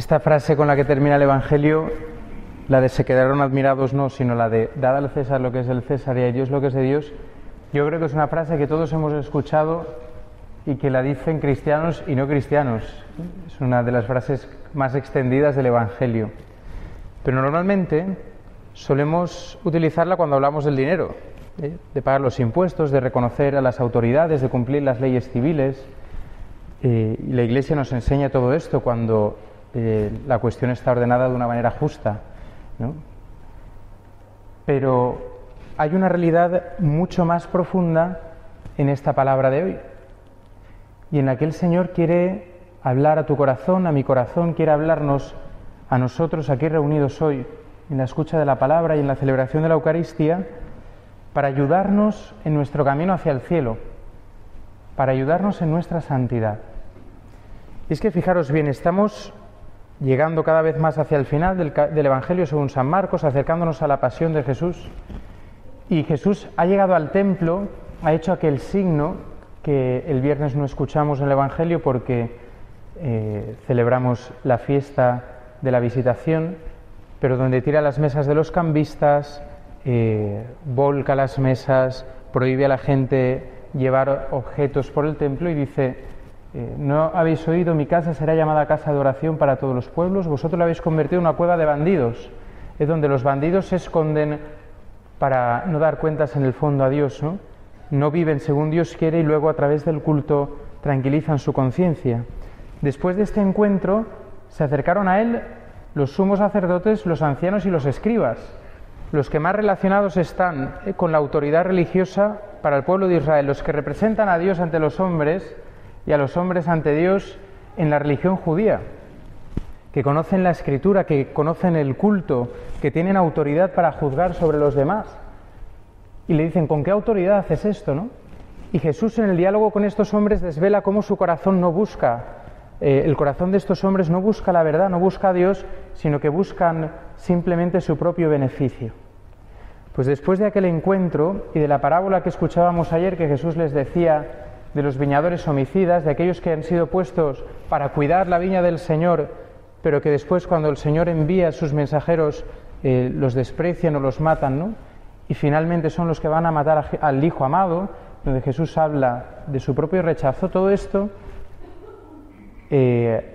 Esta frase con la que termina el Evangelio, la de se quedaron admirados no, sino la de dad al César lo que es del César y a Dios lo que es de Dios, yo creo que es una frase que todos hemos escuchado y que la dicen cristianos y no cristianos. Es una de las frases más extendidas del Evangelio. Pero normalmente solemos utilizarla cuando hablamos del dinero, de pagar los impuestos, de reconocer a las autoridades, de cumplir las leyes civiles. Y la Iglesia nos enseña todo esto cuando la cuestión está ordenada de una manera justa, ¿no? Pero hay una realidad mucho más profunda en esta palabra de hoy, y en la que el Señor quiere hablar a tu corazón, a mi corazón, quiere hablarnos a nosotros aquí reunidos hoy, en la escucha de la palabra y en la celebración de la Eucaristía, para ayudarnos en nuestro camino hacia el cielo, para ayudarnos en nuestra santidad. Y es que fijaros bien, estamos llegando cada vez más hacia el final del Evangelio según San Marcos, acercándonos a la pasión de Jesús. Y Jesús ha llegado al templo, ha hecho aquel signo que el viernes no escuchamos en el Evangelio porque celebramos la fiesta de la Visitación, pero donde tira las mesas de los cambistas, volca las mesas, prohíbe a la gente llevar objetos por el templo y dice: ¿no habéis oído? Mi casa será llamada casa de oración para todos los pueblos. Vosotros la habéis convertido en una cueva de bandidos. Es donde los bandidos se esconden para no dar cuentas en el fondo a Dios, ¿no? No viven según Dios quiere y luego a través del culto tranquilizan su conciencia. Después de este encuentro se acercaron a él los sumos sacerdotes, los ancianos y los escribas, los que más relacionados están con la autoridad religiosa para el pueblo de Israel, los que representan a Dios ante los hombres y a los hombres ante Dios en la religión judía, que conocen la Escritura, que conocen el culto, que tienen autoridad para juzgar sobre los demás. Y le dicen: ¿con qué autoridad haces esto, no? Y Jesús, en el diálogo con estos hombres, desvela cómo su corazón no busca... el corazón de estos hombres no busca la verdad, no busca a Dios, sino que buscan simplemente su propio beneficio. Pues después de aquel encuentro y de la parábola que escuchábamos ayer, que Jesús les decía de los viñadores homicidas, de aquellos que han sido puestos para cuidar la viña del Señor, pero que después, cuando el Señor envía a sus mensajeros, los desprecian o los matan, ¿no? Y finalmente son los que van a matar al Hijo amado, donde Jesús habla de su propio rechazo. Todo esto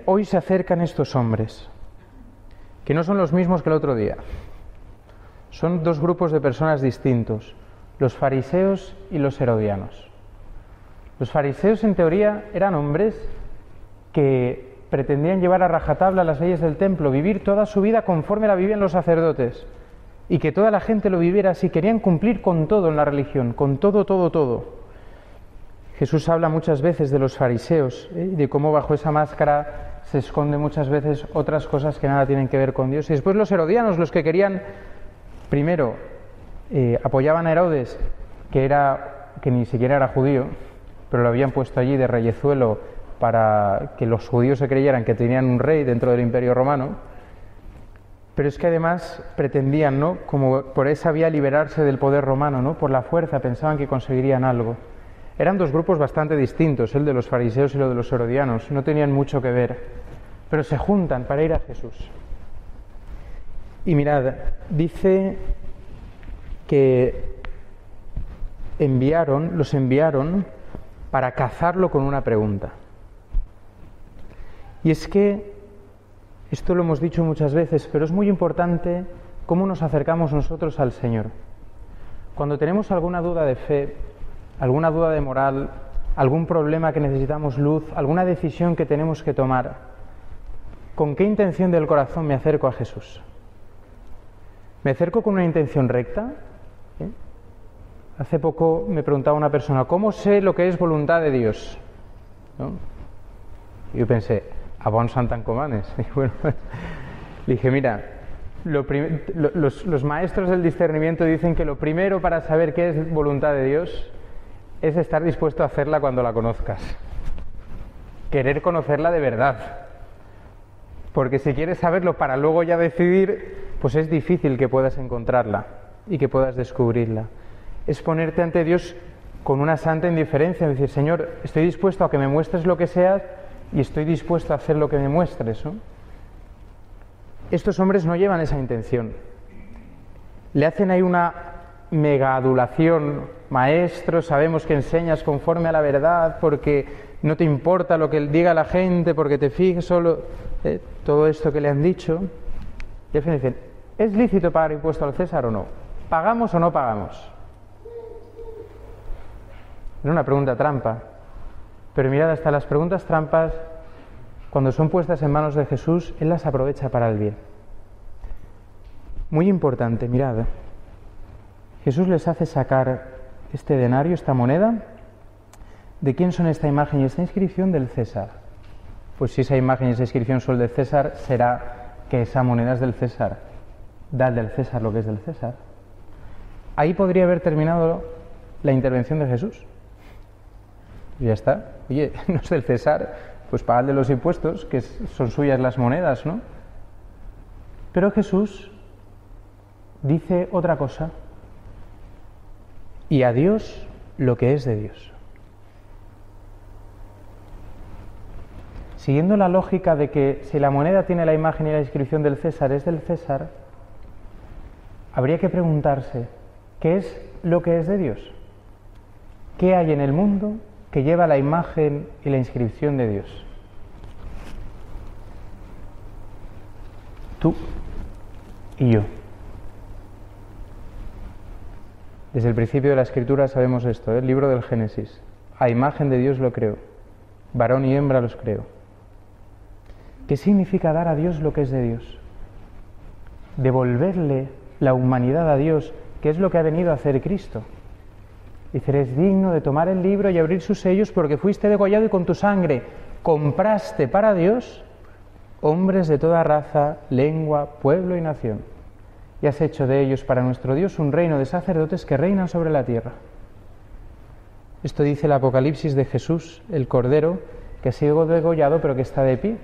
hoy se acercan estos hombres, que no son los mismos que el otro día. Son dos grupos de personas distintos: los fariseos y los herodianos. Los fariseos, en teoría, eran hombres que pretendían llevar a rajatabla las leyes del templo, vivir toda su vida conforme la vivían los sacerdotes, y que toda la gente lo viviera así. Querían cumplir con todo en la religión, con todo, todo, todo. Jesús habla muchas veces de los fariseos, de cómo bajo esa máscara se esconden muchas veces otras cosas que nada tienen que ver con Dios. Y después los herodianos, los que querían, primero, apoyaban a Herodes, que ni siquiera era judío, pero lo habían puesto allí de reyezuelo para que los judíos se creyeran que tenían un rey dentro del Imperio Romano. Pero es que además pretendían, ¿no?, como por esa vía liberarse del poder romano, ¿no?, por la fuerza, pensaban que conseguirían algo. Eran dos grupos bastante distintos, el de los fariseos y el de los herodianos. No tenían mucho que ver, pero se juntan para ir a Jesús. Y mirad, dice que los enviaron para cazarlo con una pregunta. Y es que, esto lo hemos dicho muchas veces, pero es muy importante cómo nos acercamos nosotros al Señor. Cuando tenemos alguna duda de fe, alguna duda de moral, algún problema que necesitamos luz, alguna decisión que tenemos que tomar, ¿con qué intención del corazón me acerco a Jesús? ¿Me acerco con una intención recta? Hace poco me preguntaba una persona: ¿cómo sé lo que es voluntad de Dios? ¿No? Y yo pensé: ¿a bon santancomanes? Y bueno, le dije: mira, los maestros del discernimiento dicen que lo primero para saber qué es voluntad de Dios es estar dispuesto a hacerla cuando la conozcas, querer conocerla de verdad, porque si quieres saberlo para luego ya decidir, pues es difícil que puedas encontrarla y que puedas descubrirla. Es ponerte ante Dios con una santa indiferencia, decir: Señor, estoy dispuesto a que me muestres lo que seas y estoy dispuesto a hacer lo que me muestres, ¿no? estos hombres no llevan esa intención. Le hacen ahí una mega adulación. Maestro, sabemos que enseñas conforme a la verdad, porque no te importa lo que diga la gente, porque te fijas solo todo esto que le han dicho. Y al final dicen, ¿es lícito pagar impuesto al César o no? ¿Pagamos o no pagamos? Era una pregunta trampa. Pero mirad, hasta las preguntas trampas, cuando son puestas en manos de Jesús, Él las aprovecha para el bien. Muy importante, mirad. Jesús les hace sacar este denario, esta moneda. ¿De quién son esta imagen y esta inscripción? Del César. Pues si esa imagen y esa inscripción son del César, será que esa moneda es del César. Dale al César lo que es del César. Ahí podría haber terminado la intervención de Jesús. Y ya está. Oye, no es del César, pues pagadle los impuestos, que son suyas las monedas, ¿no? Pero Jesús dice otra cosa. Y a Dios lo que es de Dios. Siguiendo la lógica de que si la moneda tiene la imagen y la inscripción del César es del César, habría que preguntarse, ¿qué es lo que es de Dios? ¿Qué hay en el mundo que lleva la imagen y la inscripción de Dios? Tú y yo. Desde el principio de la Escritura sabemos esto, ¿eh? El libro del Génesis. A imagen de Dios lo creó. Varón y hembra los creó. ¿Qué significa dar a Dios lo que es de Dios? Devolverle la humanidad a Dios, que es lo que ha venido a hacer Cristo. Dice, eres digno de tomar el libro y abrir sus sellos, porque fuiste degollado y con tu sangre compraste para Dios hombres de toda raza, lengua, pueblo y nación. Y has hecho de ellos para nuestro Dios un reino de sacerdotes que reinan sobre la tierra. Esto dice el Apocalipsis de Jesús, el Cordero, que ha sido degollado pero que está de pie.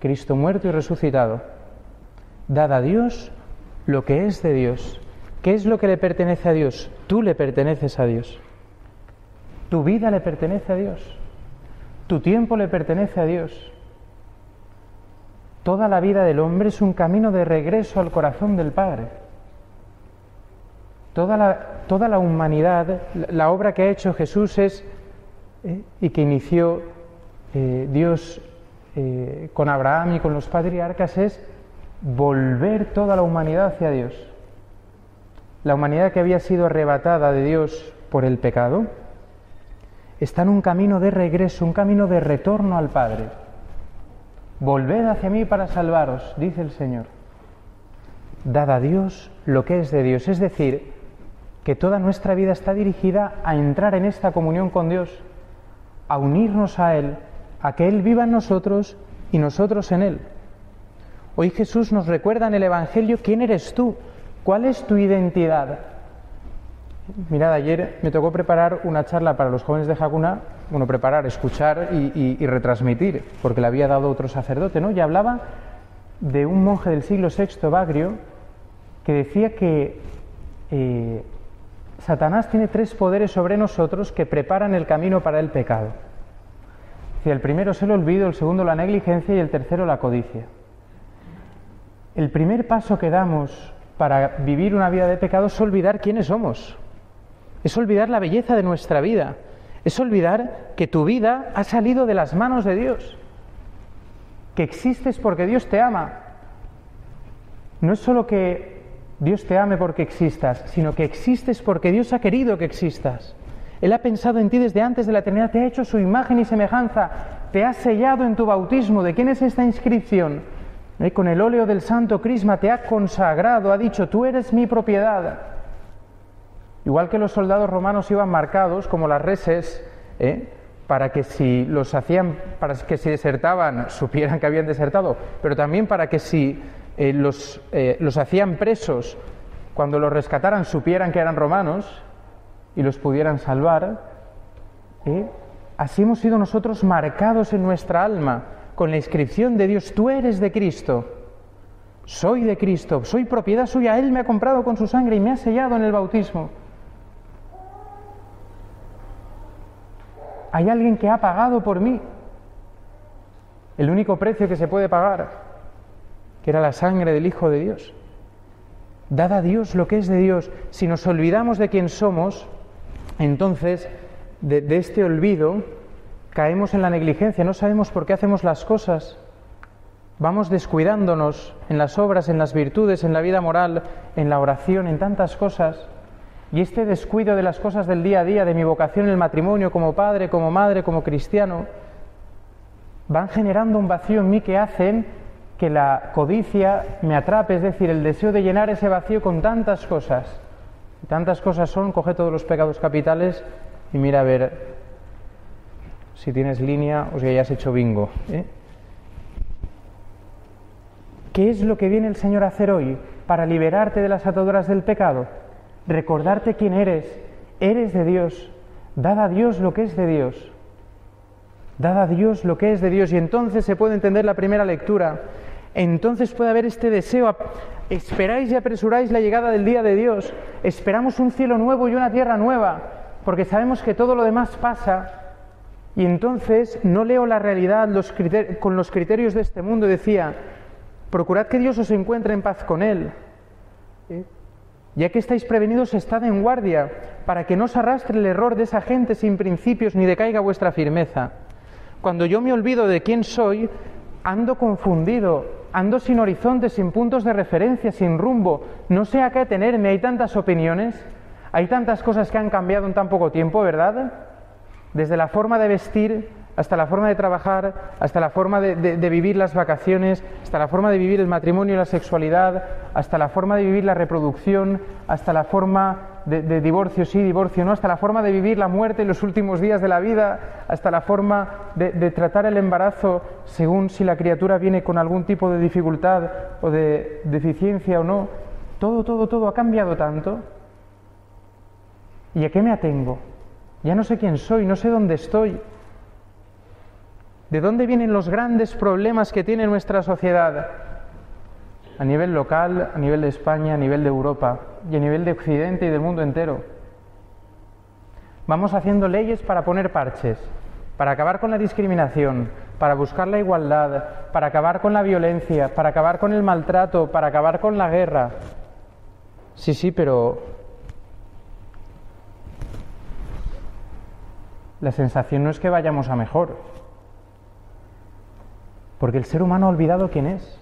Cristo muerto y resucitado. Dad a Dios lo que es de Dios. ¿Qué es lo que le pertenece a Dios? Tú le perteneces a Dios. Tu vida le pertenece a Dios. Tu tiempo le pertenece a Dios. Toda la vida del hombre es un camino de regreso al corazón del Padre. Toda la humanidad, la obra que ha hecho Jesús es, y que inició Dios con Abraham y con los patriarcas, es volver toda la humanidad hacia Dios. La humanidad que había sido arrebatada de Dios por el pecado está en un camino de regreso, un camino de retorno al Padre. Volved hacia mí para salvaros, dice el Señor. Dad a Dios lo que es de Dios. Es decir, que toda nuestra vida está dirigida a entrar en esta comunión con Dios, a unirnos a Él, a que Él viva en nosotros y nosotros en Él. Hoy Jesús nos recuerda en el Evangelio quién eres tú. ¿Cuál es tu identidad? Mirad, ayer me tocó preparar una charla para los jóvenes de Hakuna, bueno, preparar, escuchar y retransmitir, porque la había dado otro sacerdote, ¿no? Y hablaba de un monje del siglo VI, Bagrio, que decía que Satanás tiene tres poderes sobre nosotros que preparan el camino para el pecado. Decía, el primero es el olvido, el segundo la negligencia y el tercero la codicia. El primer paso que damos para vivir una vida de pecado es olvidar quiénes somos. Es olvidar la belleza de nuestra vida. Es olvidar que tu vida ha salido de las manos de Dios. Que existes porque Dios te ama. No es solo que Dios te ame porque existas, sino que existes porque Dios ha querido que existas. Él ha pensado en ti desde antes de la eternidad, te ha hecho su imagen y semejanza, te ha sellado en tu bautismo. ¿De quién es esta inscripción? Con el óleo del santo crisma te ha consagrado, ha dicho, tú eres mi propiedad. Igual que los soldados romanos iban marcados, como las reses, para que si desertaban, supieran que habían desertado, pero también para que si los hacían presos, cuando los rescataran, supieran que eran romanos y los pudieran salvar. Así hemos sido nosotros marcados en nuestra alma, con la inscripción de Dios, tú eres de Cristo, soy de Cristo, soy propiedad suya, Él me ha comprado con su sangre y me ha sellado en el bautismo. Hay alguien que ha pagado por mí, el único precio que se puede pagar. que era la sangre del Hijo de Dios. Dad a Dios lo que es de Dios. Si nos olvidamos de quién somos, entonces de este olvido caemos en la negligencia, no sabemos por qué hacemos las cosas. Vamos descuidándonos en las obras, en las virtudes, en la vida moral, en la oración, en tantas cosas. Y este descuido de las cosas del día a día, de mi vocación en el matrimonio, como padre, como madre, como cristiano, van generando un vacío en mí que hacen que la codicia me atrape, es decir, el deseo de llenar ese vacío con tantas cosas. Y tantas cosas son, coge todos los pecados capitales y mira a ver si tienes línea o si hayas hecho bingo, ¿eh? ¿Qué es lo que viene el Señor a hacer hoy para liberarte de las ataduras del pecado? Recordarte quién eres. Eres de Dios. Dad a Dios lo que es de Dios. Dad a Dios lo que es de Dios. Y entonces se puede entender la primera lectura. Entonces puede haber este deseo. Esperáis y apresuráis la llegada del día de Dios. Esperamos un cielo nuevo y una tierra nueva, porque sabemos que todo lo demás pasa. Y entonces no leo la realidad con los criterios de este mundo. Decía: procurad que Dios os encuentre en paz con Él. Ya que estáis prevenidos, estad en guardia, para que no os arrastre el error de esa gente sin principios, ni decaiga vuestra firmeza. Cuando yo me olvido de quién soy, ando confundido, ando sin horizonte, sin puntos de referencia, sin rumbo. No sé a qué atenerme, hay tantas opiniones, hay tantas cosas que han cambiado en tan poco tiempo, ¿verdad? Desde la forma de vestir, hasta la forma de trabajar, hasta la forma de vivir las vacaciones, hasta la forma de vivir el matrimonio y la sexualidad, hasta la forma de vivir la reproducción, hasta la forma de divorcio sí, divorcio no, hasta la forma de vivir la muerte en los últimos días de la vida, hasta la forma de tratar el embarazo según si la criatura viene con algún tipo de dificultad o de deficiencia o no. Todo ha cambiado tanto. ¿Y a qué me atengo? Ya no sé quién soy, no sé dónde estoy. ¿De dónde vienen los grandes problemas que tiene nuestra sociedad? A nivel local, a nivel de España, a nivel de Europa y a nivel de Occidente y del mundo entero. Vamos haciendo leyes para poner parches, para acabar con la discriminación, para buscar la igualdad, para acabar con la violencia, para acabar con el maltrato, para acabar con la guerra. Sí, pero la sensación no es que vayamos a mejor. Porque el ser humano ha olvidado quién es.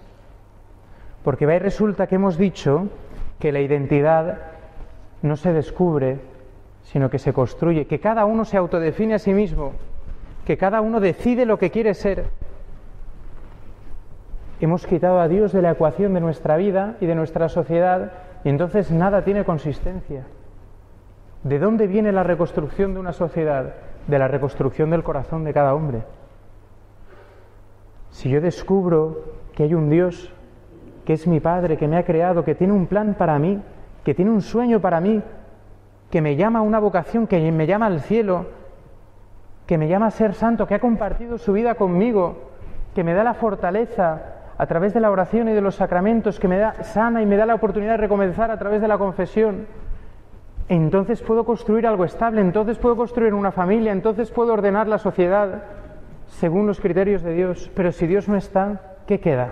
Porque va y resulta que hemos dicho que la identidad no se descubre, sino que se construye, que cada uno se autodefine a sí mismo, que cada uno decide lo que quiere ser. Hemos quitado a Dios de la ecuación de nuestra vida y de nuestra sociedad, y entonces nada tiene consistencia. ¿De dónde viene la reconstrucción de una sociedad? De la reconstrucción del corazón de cada hombre. Si yo descubro que hay un Dios, que es mi Padre, que me ha creado, que tiene un plan para mí, que tiene un sueño para mí, que me llama a una vocación, que me llama al cielo, que me llama a ser santo, que ha compartido su vida conmigo, que me da la fortaleza a través de la oración y de los sacramentos, que me da sana y me da la oportunidad de recomenzar a través de la confesión, entonces puedo construir algo estable, entonces puedo construir una familia, entonces puedo ordenar la sociedad según los criterios de Dios. Pero si Dios no está, ¿qué queda?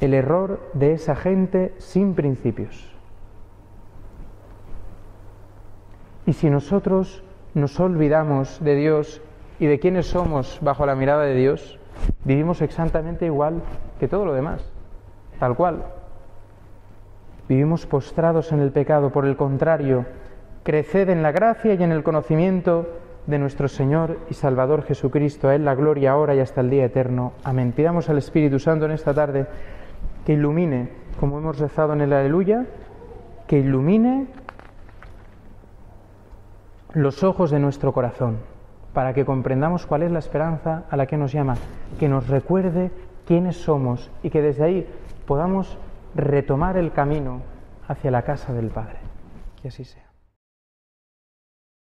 El error de esa gente sin principios. Y si nosotros nos olvidamos de Dios y de quiénes somos bajo la mirada de Dios, vivimos exactamente igual que todo lo demás, tal cual. Vivimos postrados en el pecado. Por el contrario, creced en la gracia y en el conocimiento de nuestro Señor y Salvador Jesucristo. A Él la gloria ahora y hasta el día eterno. Amén. Pidamos al Espíritu Santo en esta tarde que ilumine, como hemos rezado en el Aleluya, que ilumine los ojos de nuestro corazón, para que comprendamos cuál es la esperanza a la que nos llama, que nos recuerde quiénes somos y que desde ahí podamos retomar el camino hacia la casa del Padre. Que así sea.